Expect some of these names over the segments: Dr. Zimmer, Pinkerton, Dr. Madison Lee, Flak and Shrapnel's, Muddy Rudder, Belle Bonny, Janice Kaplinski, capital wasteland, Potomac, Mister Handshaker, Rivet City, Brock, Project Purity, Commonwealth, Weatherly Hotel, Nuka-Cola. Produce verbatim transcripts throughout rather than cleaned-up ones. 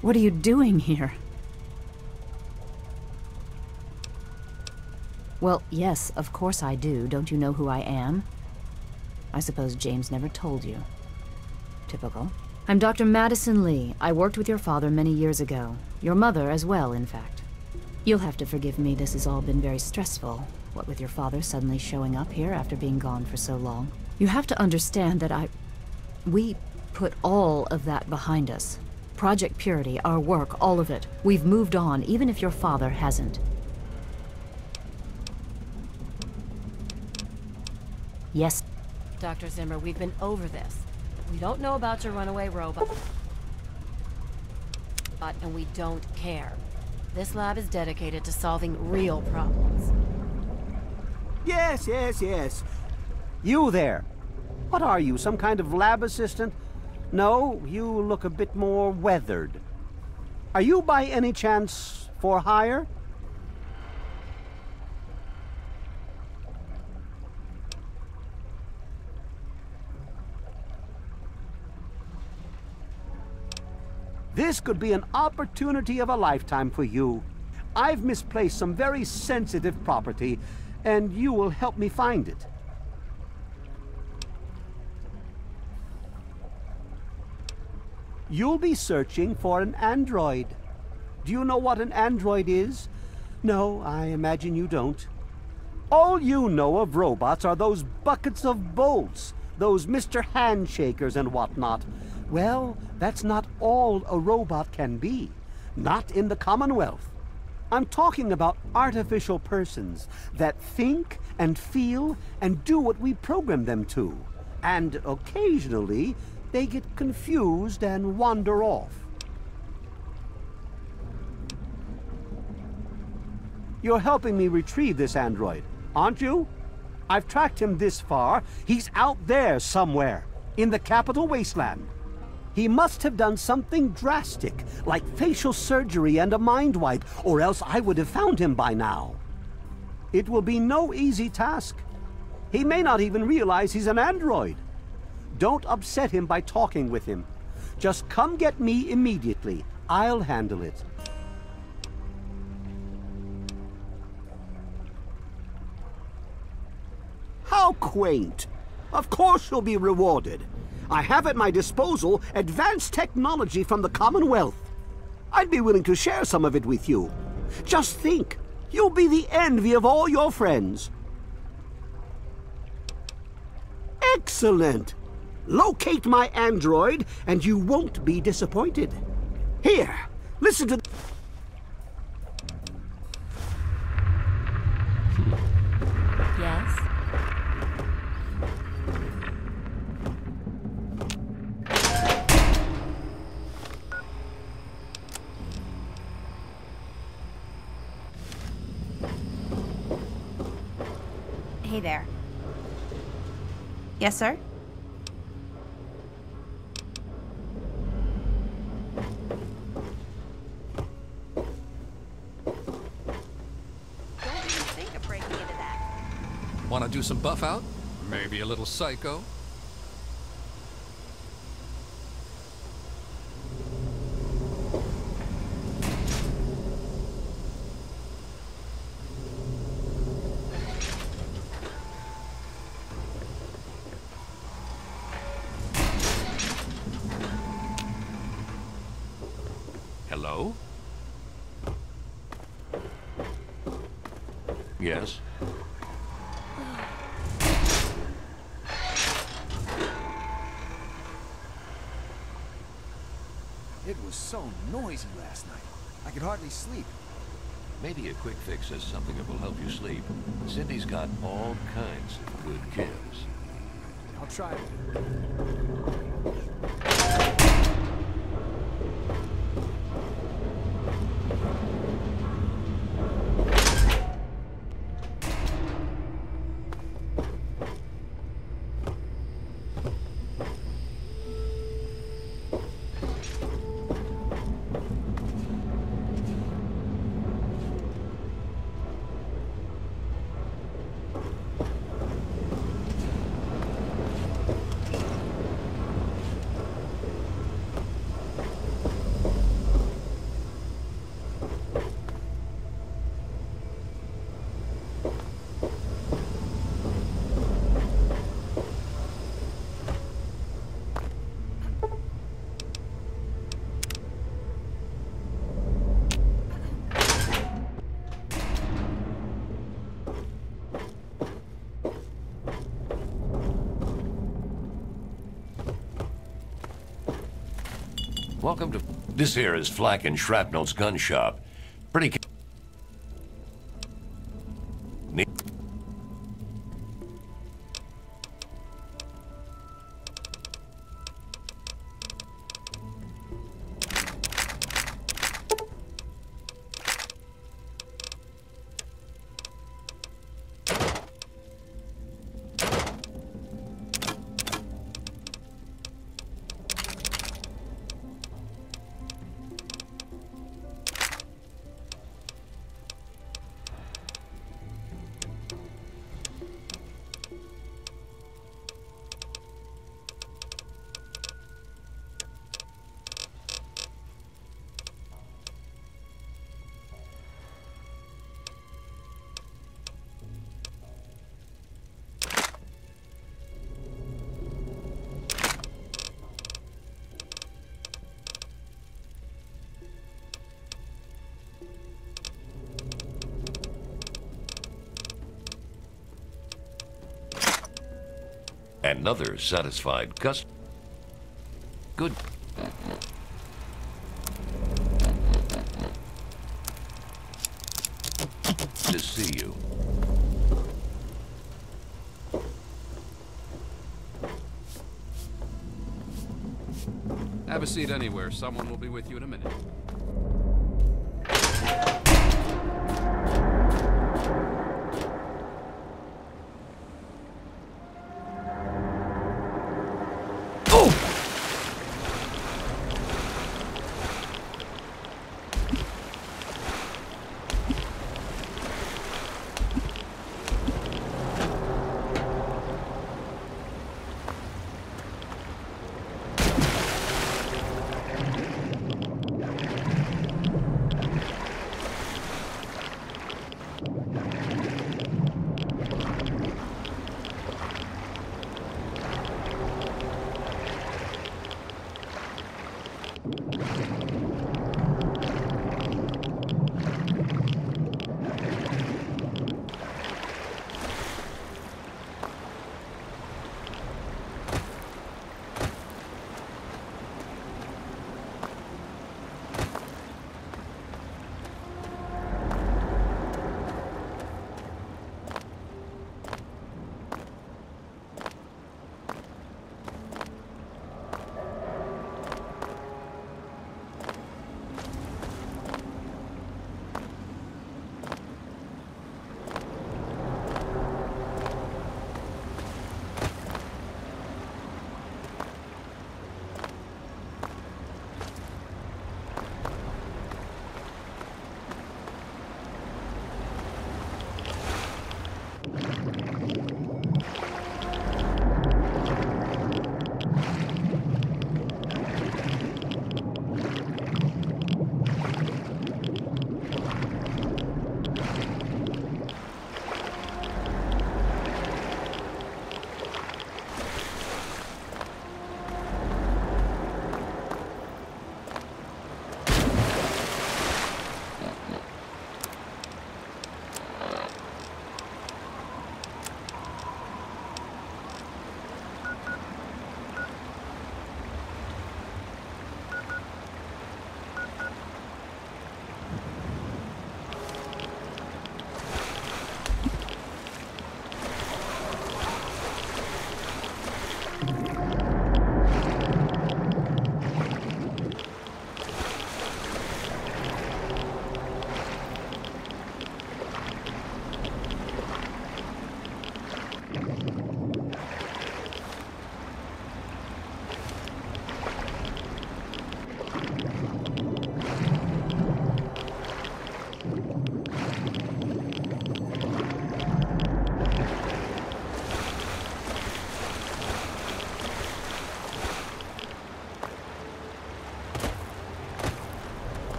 What are you doing here? Well, yes, of course I do. Don't you know who I am? I suppose James never told you. Typical. I'm Doctor Madison Lee. I worked with your father many years ago. Your mother as well, in fact. You'll have to forgive me. This has all been very stressful. What with your father suddenly showing up here after being gone for so long. You have to understand that I... We put all of that behind us. Project Purity, our work, all of it. We've moved on, even if your father hasn't. Yes. Doctor Zimmer, we've been over this. We don't know about your runaway robot. And we don't care. This lab is dedicated to solving real problems. Yes, yes, yes. You there. What are you, some kind of lab assistant? No, you look a bit more weathered. Are you by any chance for hire? This could be an opportunity of a lifetime for you. I've misplaced some very sensitive property, and you will help me find it. You'll be searching for an android. Do you know what an android is? No, I imagine you don't. All you know of robots are those buckets of bolts, those Mister Handshakers and whatnot. Well, that's not all a robot can be. Not in the Commonwealth. I'm talking about artificial persons that think and feel and do what we program them to. And occasionally, they get confused and wander off. You're helping me retrieve this android, aren't you? I've tracked him this far. He's out there somewhere, in the capital wasteland. He must have done something drastic, like facial surgery and a mind wipe, or else I would have found him by now. It will be no easy task. He may not even realize he's an android. Don't upset him by talking with him. Just come get me immediately. I'll handle it. How quaint! Of course you'll be rewarded. I have at my disposal advanced technology from the Commonwealth. I'd be willing to share some of it with you. Just think, you'll be the envy of all your friends. Excellent! Locate my android, and you won't be disappointed. Here, listen to the... Yes? Hey there. Yes, sir? Don't even think of breaking into that. Wanna do some buff out? Maybe a little psycho? Yes. It was so noisy last night. I could hardly sleep. Maybe a quick fix is something that will help you sleep. Cindy's got all kinds of good kills. I'll try it. Welcome to... This here is Flak and Shrapnel's gun shop. Pretty... Another satisfied customer. Good. To see you. Have a seat anywhere. Someone will be with you in a minute.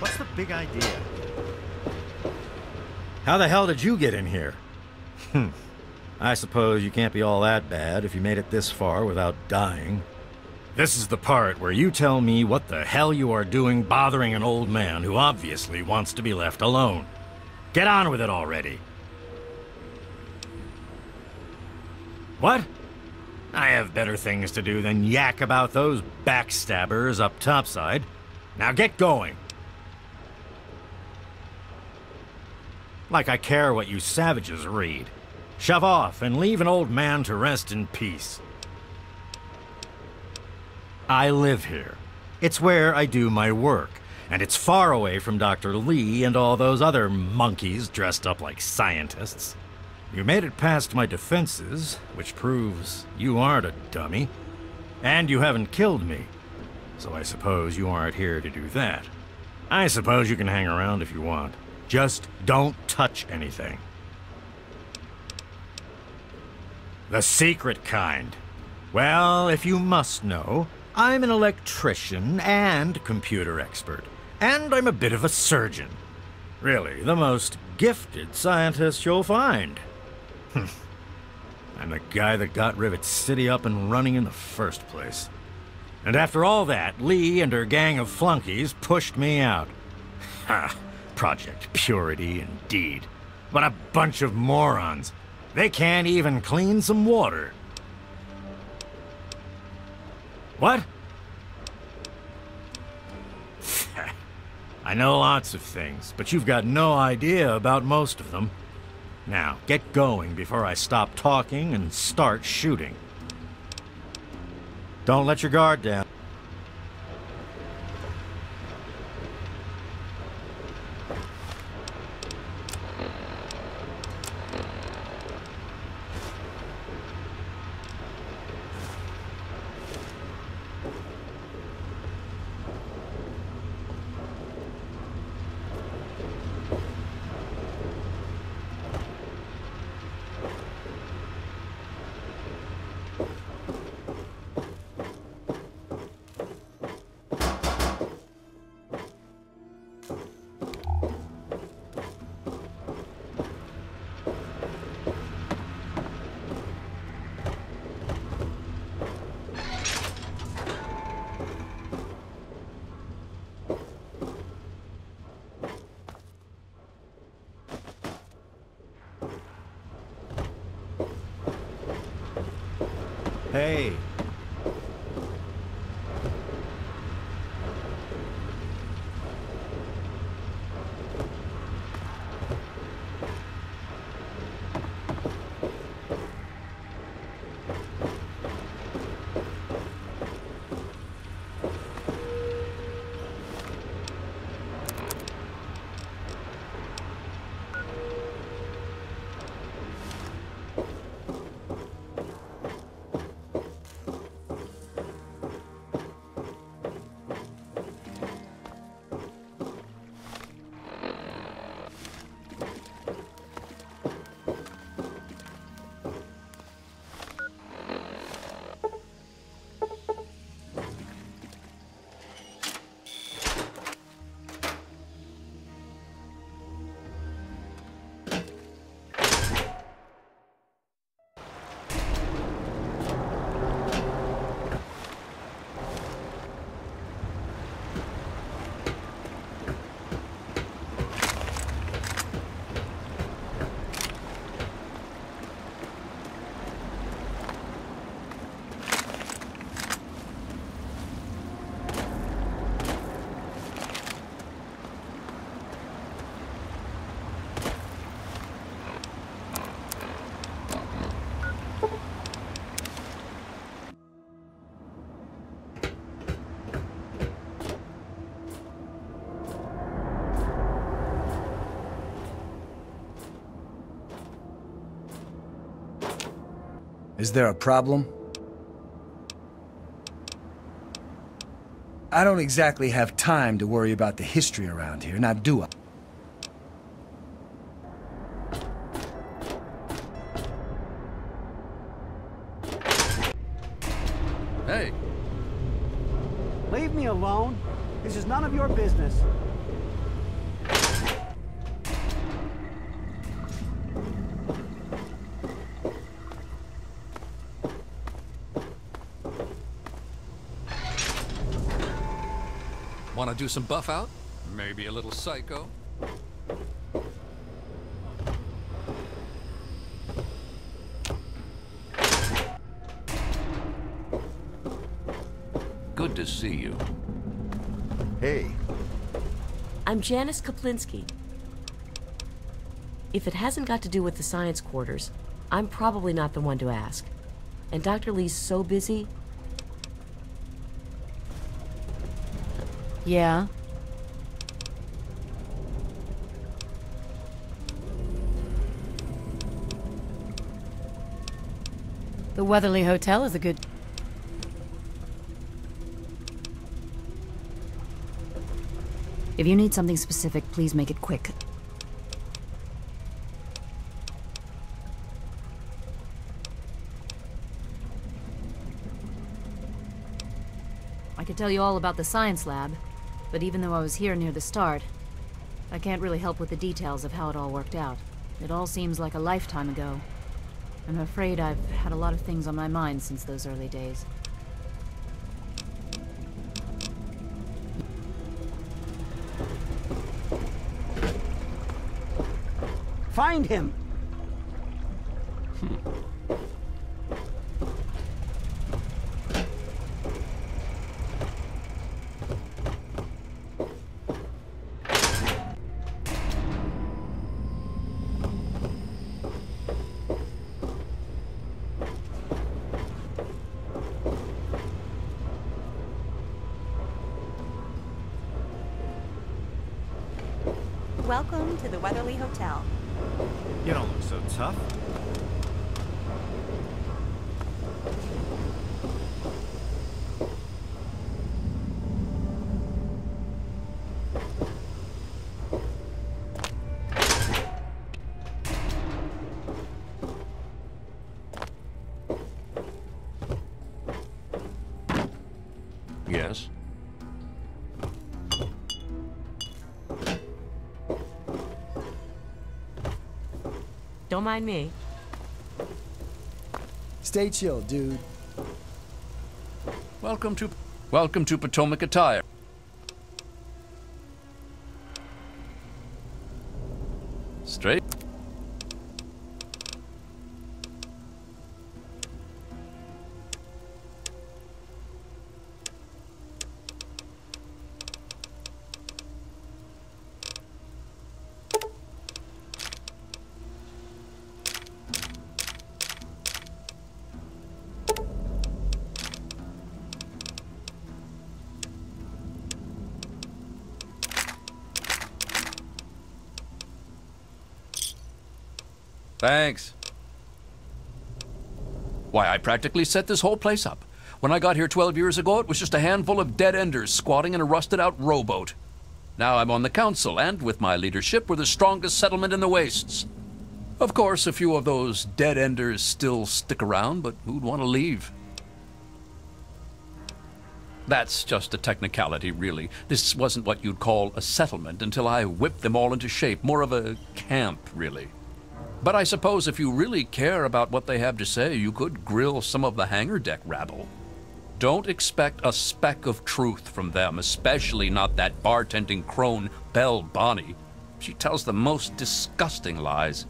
What's the big idea? How the hell did you get in here? Hmm. I suppose you can't be all that bad if you made it this far without dying. This is the part where you tell me what the hell you are doing bothering an old man who obviously wants to be left alone. Get on with it already. What? I have better things to do than yak about those backstabbers up topside. Now get going. Like I care what you savages read. Shove off and leave an old man to rest in peace. I live here. It's where I do my work, and it's far away from Doctor Lee and all those other monkeys dressed up like scientists. You made it past my defenses, which proves you aren't a dummy, and you haven't killed me, so I suppose you aren't here to do that. I suppose you can hang around if you want. Just don't touch anything. The secret kind. Well, if you must know, I'm an electrician and computer expert, and I'm a bit of a surgeon. Really, the most gifted scientist you'll find. I'm the guy that got Rivet City up and running in the first place. And after all that, Lee and her gang of flunkies pushed me out. Ha! Project Purity, indeed. What a bunch of morons. They can't even clean some water. What? I know lots of things, but you've got no idea about most of them. Now, get going before I stop talking and start shooting. Don't let your guard down. Hey. Is there a problem? I don't exactly have time to worry about the history around here, now do I? Hey! Leave me alone. This is none of your business. Want to do some buff out? Maybe a little psycho? Good to see you. Hey. I'm Janice Kaplinski. If it hasn't got to do with the science quarters, I'm probably not the one to ask. And Doctor Lee's so busy. Yeah. The Weatherly Hotel is a good... If you need something specific, please make it quick. I could tell you all about the science lab. But even though I was here near the start, I can't really help with the details of how it all worked out. It all seems like a lifetime ago. I'm afraid I've had a lot of things on my mind since those early days. Find him! Welcome to the Weatherly Hotel. You don't look so tough. Yes. Don't mind me. Stay chill, dude. Welcome to welcome to Potomac Attire. Straight. Thanks. Why, I practically set this whole place up. When I got here twelve years ago, it was just a handful of dead-enders squatting in a rusted-out rowboat. Now I'm on the council, and with my leadership, we're the strongest settlement in the wastes. Of course, a few of those dead-enders still stick around, but who'd want to leave? That's just a technicality, really. This wasn't what you'd call a settlement until I whipped them all into shape. More of a camp, really. But I suppose if you really care about what they have to say, you could grill some of the hangar deck rabble. Don't expect a speck of truth from them, especially not that bartending crone, Belle Bonny. She tells the most disgusting lies.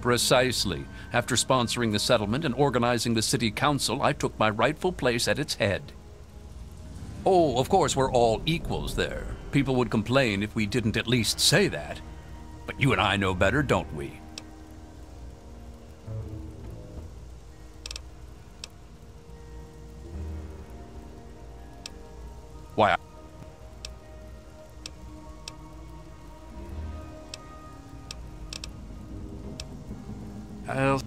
Precisely. After sponsoring the settlement and organizing the city council, I took my rightful place at its head. Oh, of course, we're all equals there. People would complain if we didn't at least say that. But you and I know better, don't we? Why? I else?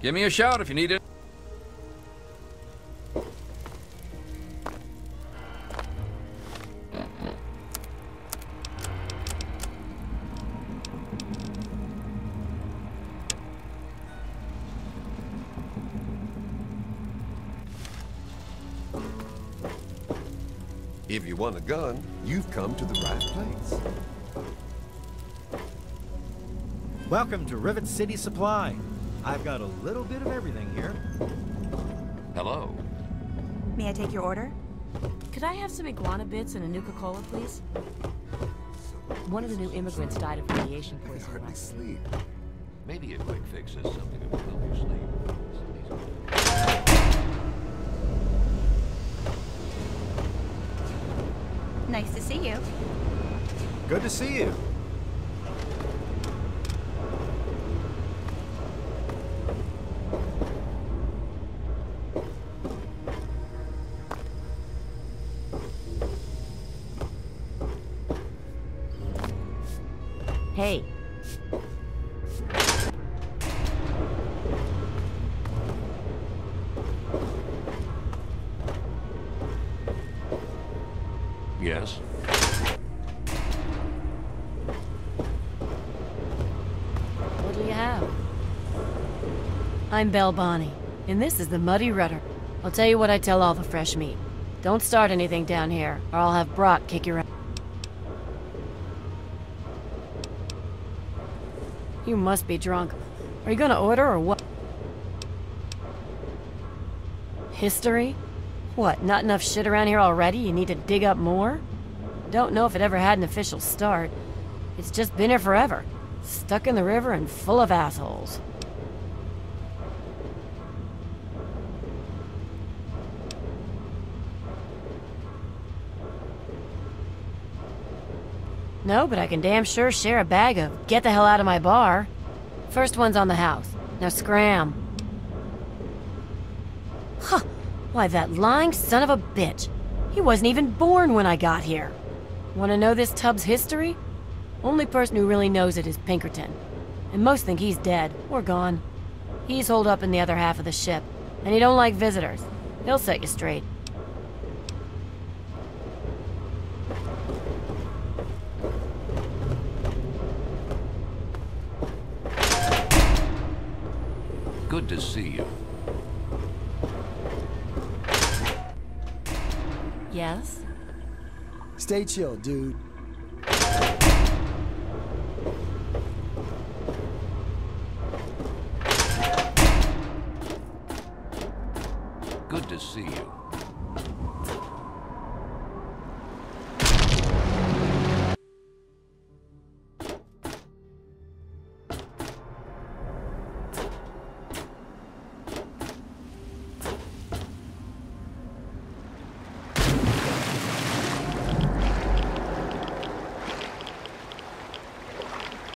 Give me a shout if you need it. If you want a gun, you've come to the right place. Welcome to Rivet City Supply. I've got a little bit of everything here. Hello. May I take your order? Could I have some iguana bits and a Nuka-Cola, please? One of the new immigrants died of radiation poisoning. I can hardly sleep. Maybe a quick fix is something that will help you sleep. Nice to see you. Good to see you. Hey. Yes. What do you have? I'm Belle Bonny, and this is the Muddy Rudder. I'll tell you what I tell all the fresh meat. Don't start anything down here, or I'll have Brock kick your ass. You must be drunk. Are you gonna order or what? History? What, not enough shit around here already? You need to dig up more? Don't know if it ever had an official start. It's just been here forever. Stuck in the river and full of assholes. No, but I can damn sure share a bag of get the hell out of my bar. First one's on the house. Now scram. Huh. Why, that lying son of a bitch. He wasn't even born when I got here. Want to know this tub's history? Only person who really knows it is Pinkerton. And most think he's dead or gone. He's holed up in the other half of the ship. And he don't like visitors. He'll set you straight. Good to see you. Yes? Stay chill, dude.